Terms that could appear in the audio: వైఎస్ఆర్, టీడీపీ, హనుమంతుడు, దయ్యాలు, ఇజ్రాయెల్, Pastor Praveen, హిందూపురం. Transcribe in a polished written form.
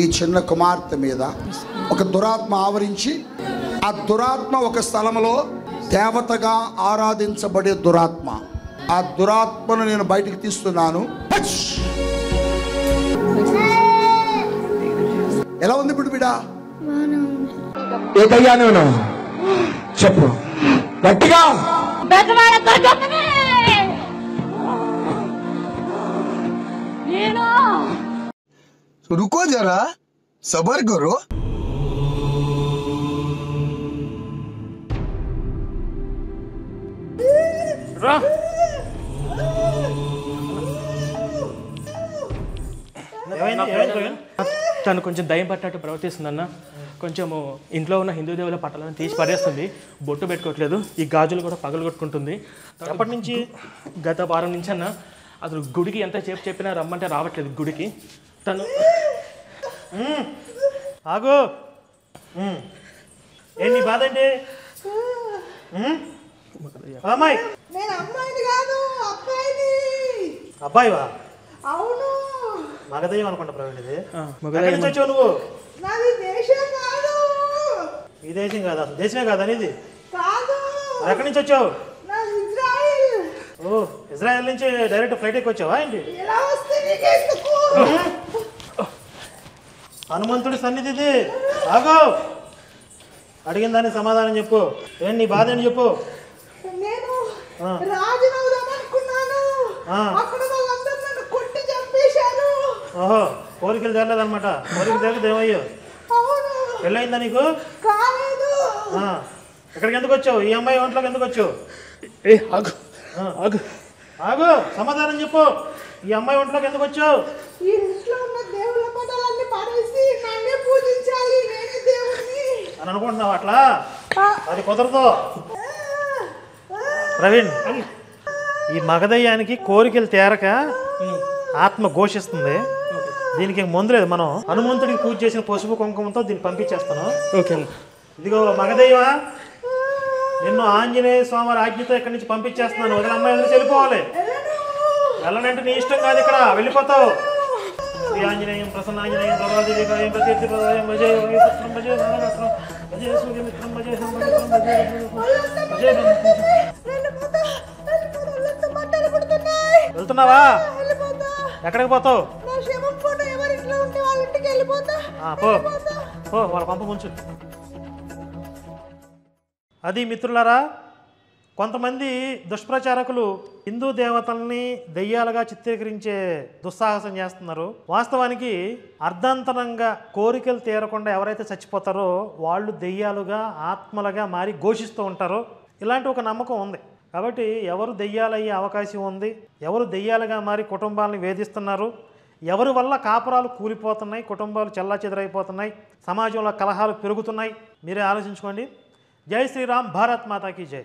ఈ చిన్న కుమార్తె మీద ఒక దురాత్మ ఆవరించి, ఆ దురాత్మ ఒక స్థలంలో దేవతగా ఆరాధించబడే దురాత్మ, ఆ దురాత్మను నేను బయటికి తీస్తున్నాను. ఎలా ఉంది ఇప్పుడు బిడ్డ? ఏ దయ్యాలు చెప్పు గట్టిగా. रुको जरा सबर करो। తను కొంచెం దయ్యం పట్టినట్టు ప్రవర్తిస్తుందన్న, కొంచెము ఇంట్లో ఉన్న హిందూ దేవుల పట్టాలను తీసి పడేస్తుంది, బొట్టు పెట్టుకోవట్లేదు, ఈ గాజులు కూడా పగలగొట్టుకుంటుంది. అప్పటి నుంచి గత వారం నుంచి అన్న అసలు గుడికి ఎంత చెప్పినా రమ్మంటే రావట్లేదు గుడికి. తను ఆగు, ఏంటి బాధ అంటే అమ్మాయి? అబ్బాయివా? అవును, మగదయ్యం అనుకుంటా ప్రవీణ్. ఇది మగదయ్యం వచ్చావు నువ్వు? ఈ దేశం కాదు, అసలు దేశమే కాదు అనేది. ఎక్కడి నుంచి వచ్చావు? ఓ, ఇజ్రాయెల్ నుంచి డైరెక్ట్ ఫ్లైట్ ఎక్కి వచ్చావా ఏంటి? హనుమంతుడి సన్నిధిది. ఆగో, అడిగిన దానికి సమాధానం చెప్పు. ఏంటి నీ బాధ అని చెప్పు. ఓహో, కోరికలు జరలేదన్నమాట. కోరికలు జరిగితే ఏమయ్యో? పెళ్ళయిందా నీకు? ఇక్కడికి ఎందుకు వచ్చావు? ఈ అమ్మాయి ఒంట్లోకి ఎందుకు వచ్చావు? ఆగు ఆగు, సమాధానం చెప్పు. ఈ అమ్మాయి ఒంట్లోకి ఎందుకు వచ్చావు? అని అనుకుంటున్నావు అట్లా? అది కుదరదు ప్రవీణ్. ఈ మగదయ్యానికి కోరికలు తేరక ఆత్మ ఘోషిస్తుంది. దీనికి ముందులేదు, మనం హనుమంతుడికి పూజ చేసిన పసుపు కుంకుమతో దీన్ని పంపించేస్తాను. ఓకే, ఇదిగో మగదయ్యా, నిన్ను ఆంజనేయ స్వామి ఆజ్ఞతో ఇక్కడి నుంచి పంపించేస్తున్నాను. వదిలే అమ్మాయి, వదిలేసి వెళ్ళిపోవాలి. వెళ్ళనంటే నీ ఇష్టం కాదు, ఇక్కడ వెళ్ళిపోతావు. శ్రీ ఆంజనేయం ప్రసన్న ఆంజనేయం ప్రభాదేవికాయం ప్రతీర్థి ప్రదాయం భజే మిత్రం భజే సనగత్రం భజే సూర్య మిత్రం భజే సంభజం భజే భజే. వెళ్తున్నావా? ఎక్కడికి పోతావు? పో, వాళ్ళ పంప కొంచెం. అది మిత్రులారా, కొంతమంది దుష్ప్రచారకులు హిందూ దేవతల్ని దెయ్యాలుగా చిత్రీకరించే దుస్సాహసం చేస్తున్నారు. వాస్తవానికి అర్ధాంతరంగా కోరికలు తీరకుండా ఎవరైతే చచ్చిపోతారో వాళ్ళు దెయ్యాలుగా ఆత్మలుగా మారి ఘోషిస్తూ ఉంటారు. ఇలాంటి ఒక నమ్మకం ఉంది. కాబట్టి ఎవరు దెయ్యాలయ్యే అవకాశం ఉంది, ఎవరు దెయ్యాలుగా మారి కుటుంబాలను వేధిస్తున్నారు, ఎవరి వల్ల కాపురాలు కూలిపోతున్నాయి, కుటుంబాలు చెల్లాచెదరైపోతున్నాయి, సమాజంలో కలహాలు పెరుగుతున్నాయి, మీరే ఆలోచించుకోండి. జై శ్రీరామ్, భారత్ మాతాకి జై.